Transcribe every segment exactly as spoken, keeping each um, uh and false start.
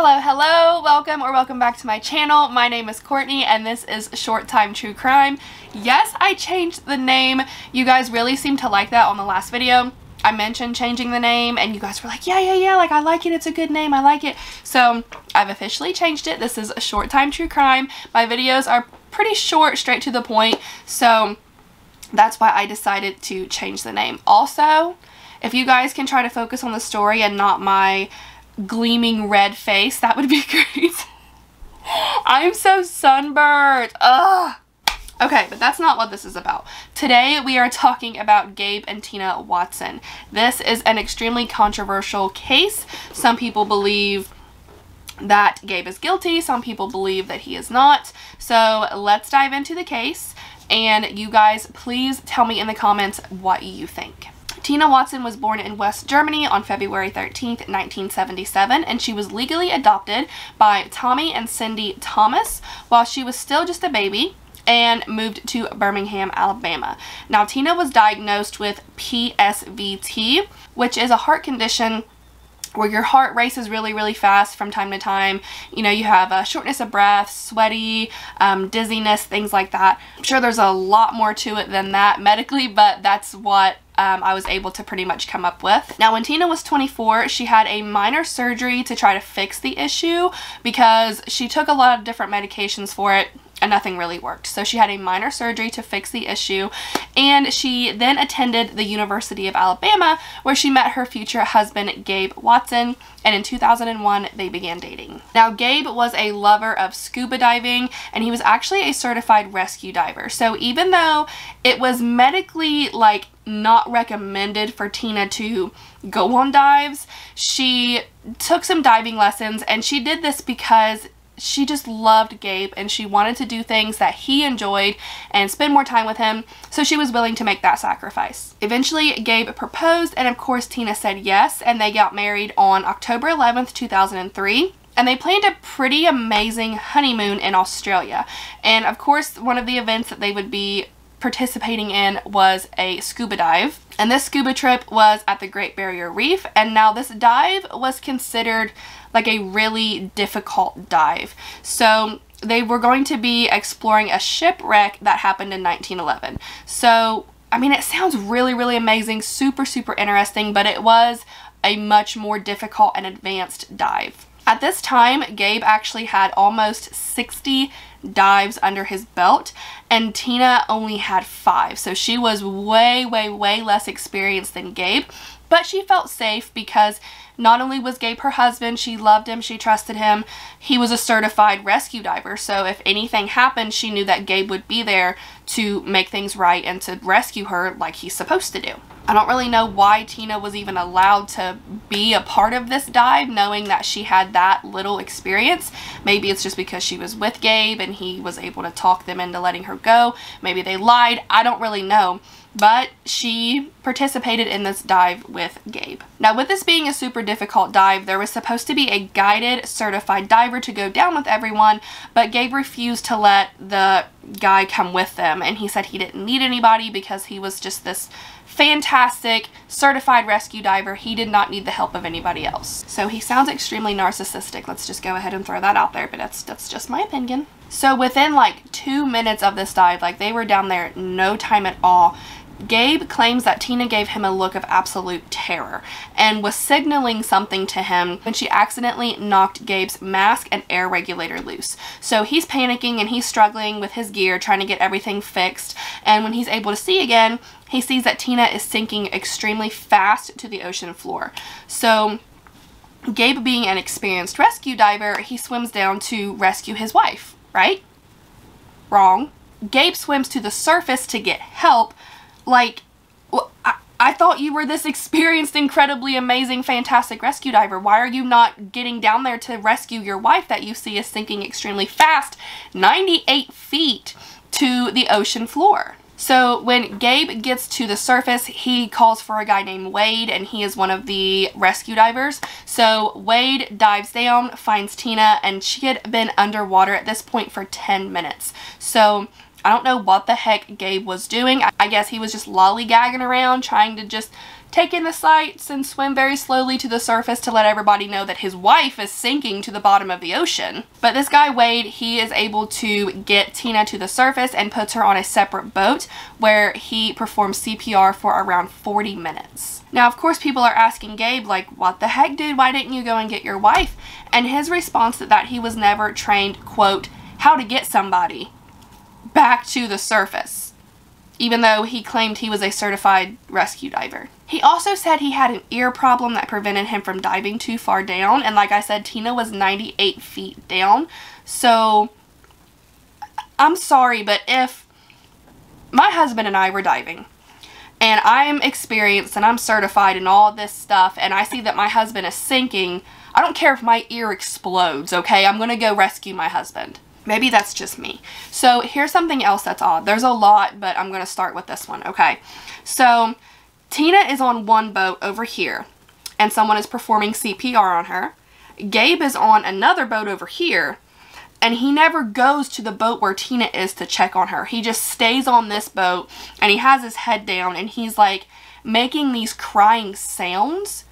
Hello, hello, welcome or welcome back to my channel. My name is Courtney and this is Short Time True Crime. Yes, I changed the name. You guys really seemed to like that on the last video. I mentioned changing the name and you guys were like, yeah, yeah, yeah, like I like it, it's a good name, I like it. So I've officially changed it. This is Short Time True Crime. My videos are pretty short, straight to the point. So that's why I decided to change the name. Also, if you guys can try to focus on the story and not my gleaming red face, that would be great. I'm so sunburned. Ugh. Okay, but that's not what this is about. Today we are talking about Gabe and Tina Watson. This is an extremely controversial case. Some people believe that Gabe is guilty. Some people believe that he is not. So let's dive into the case, and you guys please tell me in the comments what you think. Tina Watson was born in West Germany on February thirteenth, nineteen seventy-seven, and she was legally adopted by Tommy and Cindy Thomas while she was still just a baby and moved to Birmingham, Alabama. Now, Tina was diagnosed with P S V T, which is a heart condition where your heart races really, really fast from time to time. You know, you have a shortness of breath, sweaty, um, dizziness, things like that. I'm sure there's a lot more to it than that medically, but that's what um, I was able to pretty much come up with. Now, when Tina was twenty-four, she had a minor surgery to try to fix the issue because she took a lot of different medications for it and nothing really worked. So she had a minor surgery to fix the issue, and she then attended the University of Alabama, where she met her future husband, Gabe Watson, and in two thousand one, they began dating. Now, Gabe was a lover of scuba diving, and he was actually a certified rescue diver. So even though it was medically, like, not recommended for Tina to go on dives, she took some diving lessons, and she did this because she just loved Gabe and she wanted to do things that he enjoyed and spend more time with him, so she was willing to make that sacrifice. Eventually, Gabe proposed, and of course Tina said yes, and they got married on October eleventh, two thousand three, and they planned a pretty amazing honeymoon in Australia. And of course, one of the events that they would be participating in was a scuba dive, and this scuba trip was at the Great Barrier Reef. And now this dive was considered like a really difficult dive, so they were going to be exploring a shipwreck that happened in nineteen eleven. So I mean, it sounds really, really amazing, super, super interesting, but it was a much more difficult and advanced dive. At this time, Gabe actually had almost sixty dives under his belt, and Tina only had five, so she was way, way, way less experienced than Gabe, but she felt safe because not only was Gabe her husband, she loved him, she trusted him, he was a certified rescue diver, so if anything happened, she knew that Gabe would be there to make things right and to rescue her like he's supposed to do. I don't really know why Tina was even allowed to be a part of this dive, knowing that she had that little experience. Maybe it's just because she was with Gabe and he was able to talk them into letting her go. Maybe they lied. I don't really know. But she participated in this dive with Gabe. Now, with this being a super difficult dive, there was supposed to be a guided certified diver to go down with everyone, but Gabe refused to let the guy come with them, and he said he didn't need anybody because he was just this fantastic certified rescue diver. He did not need the help of anybody else. So he sounds extremely narcissistic. Let's just go ahead and throw that out there, but that's that's just my opinion. So within like two minutes of this dive, like they were down there no time at all, Gabe claims that Tina gave him a look of absolute terror and was signaling something to him when she accidentally knocked Gabe's mask and air regulator loose. So he's panicking and he's struggling with his gear, trying to get everything fixed, and when he's able to see again, he sees that Tina is sinking extremely fast to the ocean floor. So Gabe, being an experienced rescue diver, he swims down to rescue his wife, right? Wrong. Gabe swims to the surface to get help. Like, I, I thought you were this experienced, incredibly amazing, fantastic rescue diver. Why are you not getting down there to rescue your wife that you see is sinking extremely fast, ninety-eight feet to the ocean floor? So when Gabe gets to the surface, he calls for a guy named Wade, and he is one of the rescue divers. So Wade dives down, finds Tina, and she had been underwater at this point for ten minutes. So I don't know what the heck Gabe was doing. I guess he was just lollygagging around, trying to just take in the sights and swim very slowly to the surface to let everybody know that his wife is sinking to the bottom of the ocean. But this guy Wade, he is able to get Tina to the surface and puts her on a separate boat where he performs C P R for around forty minutes. Now, of course, people are asking Gabe, like, what the heck, dude? Why didn't you go and get your wife? And his response to that, he was never trained, quote, how to get somebody back to the surface, even though he claimed he was a certified rescue diver. He also said he had an ear problem that prevented him from diving too far down. And like I said, Tina was ninety-eight feet down. So I'm sorry, but if my husband and I were diving and I'm experienced and I'm certified and all this stuff, and I see that my husband is sinking, I don't care if my ear explodes, okay? I'm gonna go rescue my husband. Maybe that's just me. So here's something else that's odd. There's a lot, but I'm going to start with this one, okay? So Tina is on one boat over here, and someone is performing C P R on her. Gabe is on another boat over here, and he never goes to the boat where Tina is to check on her. He just stays on this boat, and he has his head down, and he's, like, making these crying sounds,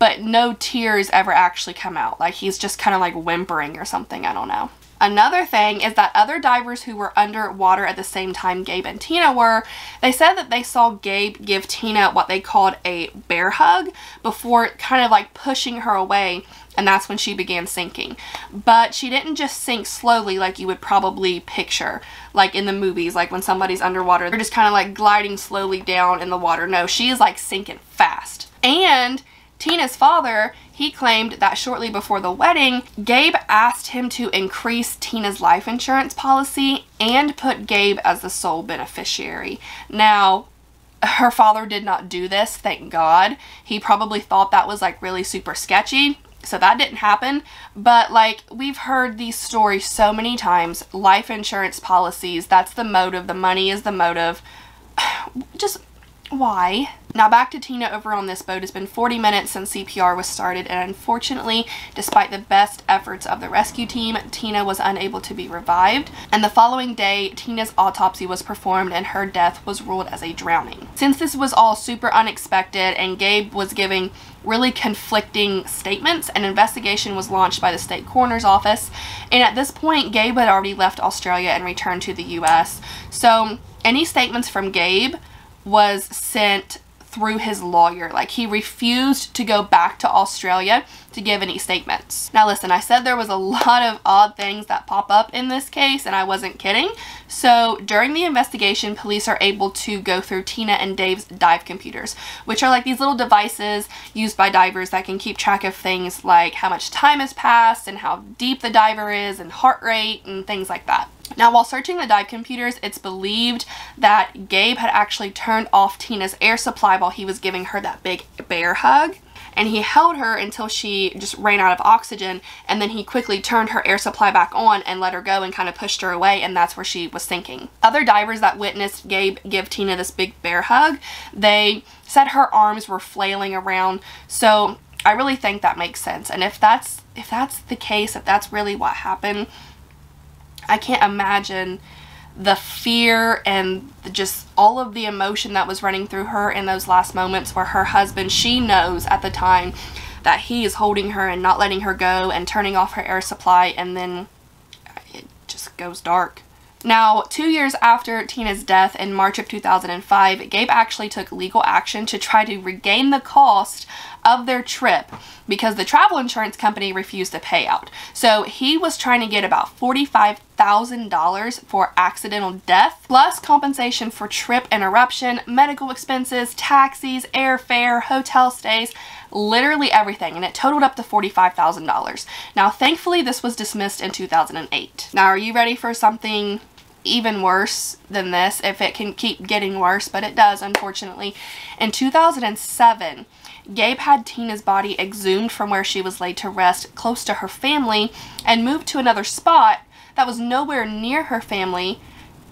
but no tears ever actually come out. Like, he's just kind of, like, whimpering or something. I don't know. Another thing is that other divers who were underwater at the same time Gabe and Tina were, they said that they saw Gabe give Tina what they called a bear hug before kind of like pushing her away, and that's when she began sinking. But she didn't just sink slowly like you would probably picture, like in the movies, like when somebody's underwater, they're just kind of like gliding slowly down in the water. No, she is like sinking fast. And Tina's father, he claimed that shortly before the wedding, Gabe asked him to increase Tina's life insurance policy and put Gabe as the sole beneficiary. Now, her father did not do this, thank God. He probably thought that was like really super sketchy, so that didn't happen. But like, we've heard these stories so many times, life insurance policies, that's the motive, the money is the motive. Just why? Now back to Tina over on this boat. It's been forty minutes since C P R was started, and unfortunately, despite the best efforts of the rescue team, Tina was unable to be revived, and the following day, Tina's autopsy was performed and her death was ruled as a drowning. Since this was all super unexpected and Gabe was giving really conflicting statements, an investigation was launched by the state coroner's office, and at this point, Gabe had already left Australia and returned to the U S, so any statements from Gabe was sent through his lawyer. Like, he refused to go back to Australia to give any statements. Now listen, I said there was a lot of odd things that pop up in this case, and I wasn't kidding. So during the investigation, police are able to go through Tina and Dave's dive computers, which are like these little devices used by divers that can keep track of things like how much time has passed and how deep the diver is and heart rate and things like that. Now, while searching the dive computers, it's believed that Gabe had actually turned off Tina's air supply while he was giving her that big bear hug, and he held her until she just ran out of oxygen, and then he quickly turned her air supply back on and let her go and kind of pushed her away, and that's where she was sinking. Other divers that witnessed Gabe give Tina this big bear hug, they said her arms were flailing around, so I really think that makes sense. And if that's, if that's the case, if that's really what happened, I can't imagine the fear and just all of the emotion that was running through her in those last moments where her husband, she knows at the time that he is holding her and not letting her go and turning off her air supply, and then it just goes dark. Now, two years after Tina's death in March of two thousand five, Gabe actually took legal action to try to regain the cost of their trip because the travel insurance company refused to pay out. So he was trying to get about forty-five thousand dollars for accidental death, plus compensation for trip interruption, medical expenses, taxis, airfare, hotel stays, literally everything, and it totaled up to forty-five thousand dollars. Now, thankfully, this was dismissed in two thousand eight. Now, are you ready for something even worse than this, if it can keep getting worse? But it does, unfortunately. In two thousand seven, Gabe had Tina's body exhumed from where she was laid to rest close to her family and moved to another spot that was nowhere near her family,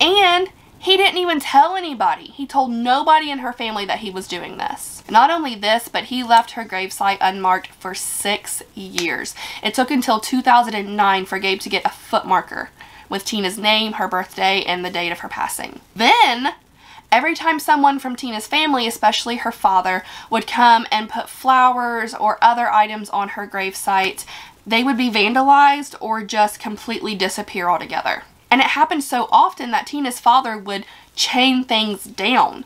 and he didn't even tell anybody. He told nobody in her family that he was doing this. Not only this, but he left her gravesite unmarked for six years. It took until two thousand nine for Gabe to get a foot marker with Tina's name, her birthday, and the date of her passing. Then, Every time someone from Tina's family, especially her father, would come and put flowers or other items on her gravesite, they would be vandalized or just completely disappear altogether. And it happened so often that Tina's father would chain things down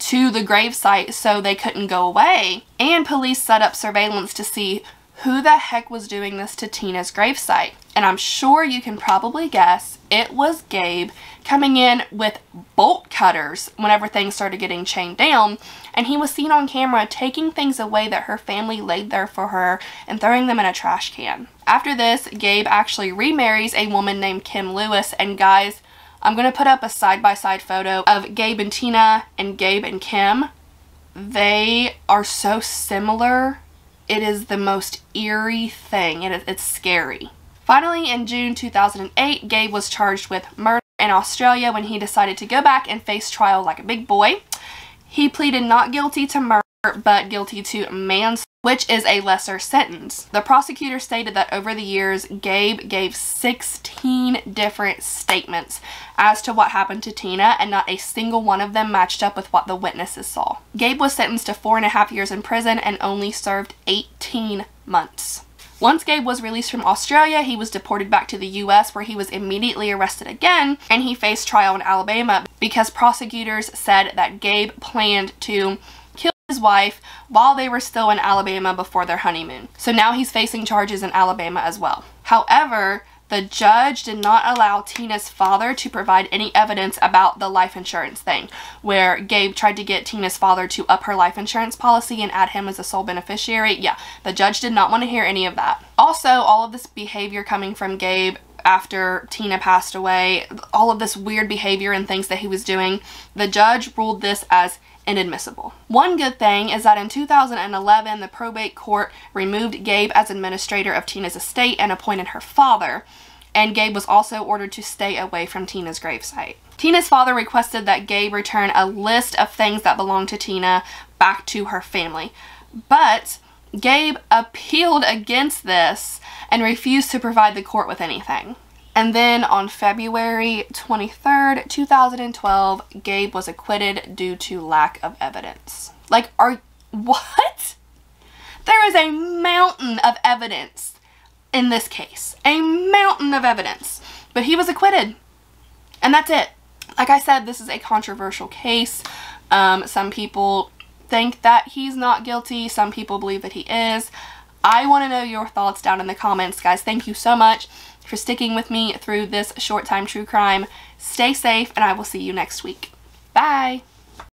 to the gravesite so they couldn't go away, and police set up surveillance to see who the heck was doing this to Tina's gravesite. And I'm sure you can probably guess it was Gabe, coming in with bolt cutters whenever things started getting chained down, and he was seen on camera taking things away that her family laid there for her and throwing them in a trash can. After this, Gabe actually remarries a woman named Kim Lewis, and guys, I'm going to put up a side-by-side photo of Gabe and Tina and Gabe and Kim. They are so similar. It is the most eerie thing. It is, it's scary. Finally, in June two thousand eight, Gabe was charged with murder in Australia when he decided to go back and face trial like a big boy. He pleaded not guilty to murder, but guilty to manslaughter, which is a lesser sentence. The prosecutor stated that over the years, Gabe gave sixteen different statements as to what happened to Tina, and not a single one of them matched up with what the witnesses saw. Gabe was sentenced to four and a half years in prison and only served eighteen months. Once Gabe was released from Australia, he was deported back to the U S where he was immediately arrested again, and he faced trial in Alabama because prosecutors said that Gabe planned to his wife while they were still in Alabama before their honeymoon. So now he's facing charges in Alabama as well. However, the judge did not allow Tina's father to provide any evidence about the life insurance thing, where Gabe tried to get Tina's father to up her life insurance policy and add him as a sole beneficiary. Yeah, the judge did not want to hear any of that. Also, all of this behavior coming from Gabe after Tina passed away, all of this weird behavior and things that he was doing, the judge ruled this as inadmissible. One good thing is that in two thousand eleven, the probate court removed Gabe as administrator of Tina's estate and appointed her father, and Gabe was also ordered to stay away from Tina's gravesite. Tina's father requested that Gabe return a list of things that belonged to Tina back to her family, but Gabe appealed against this and refused to provide the court with anything. And then on February twenty-third, two thousand twelve, Gabe was acquitted due to lack of evidence. Like, are, what? There is a mountain of evidence in this case. A mountain of evidence. But he was acquitted. And that's it. Like I said, this is a controversial case. Um, some people think that he's not guilty. Some people believe that he is. I want to know your thoughts down in the comments, guys. Thank you so much for sticking with me through this short time true crime. Stay safe, and I will see you next week. Bye!